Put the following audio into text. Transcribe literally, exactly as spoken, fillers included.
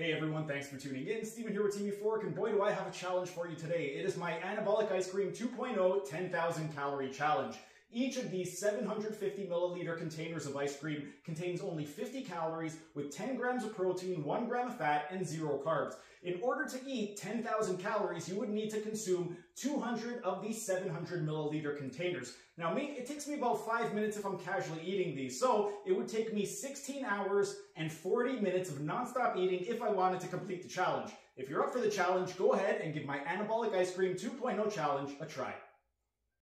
Hey everyone, thanks for tuning in. Steven here with Team Youphoric, and boy do I have a challenge for you today. It is my Anabolic Ice Cream two point oh ten thousand Calorie Challenge. Each of these seven hundred fifty milliliter containers of ice cream contains only fifty calories with ten grams of protein, one gram of fat, and zero carbs. In order to eat ten thousand calories, you would need to consume two hundred of these seven hundred milliliter containers. Now me, it takes me about five minutes if I'm casually eating these, so it would take me sixteen hours and forty minutes of non-stop eating if I wanted to complete the challenge. If you're up for the challenge, go ahead and give my Anabolic Ice Cream two point oh challenge a try.